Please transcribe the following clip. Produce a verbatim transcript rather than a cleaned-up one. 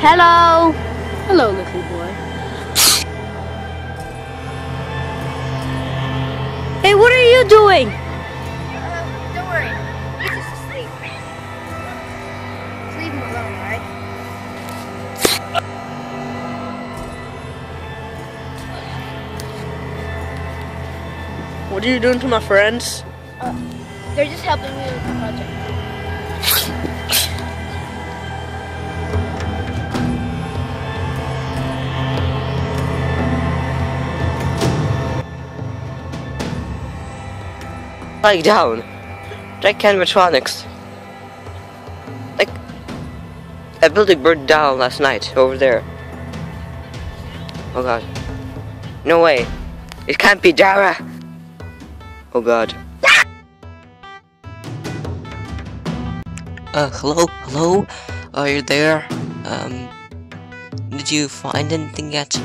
Hello. Hello, little boy. Hey, what are you doing? Uh, don't worry. He's just asleep. Just leave him alone, alright? What are you doing to my friends? Uh, they're just helping me with the project. Like down, like animatronics. Like a building burned down last night over there. Oh god, no way! It can't be Dara. Oh god. Uh, hello, hello. Are you there? Um, did you find anything yet?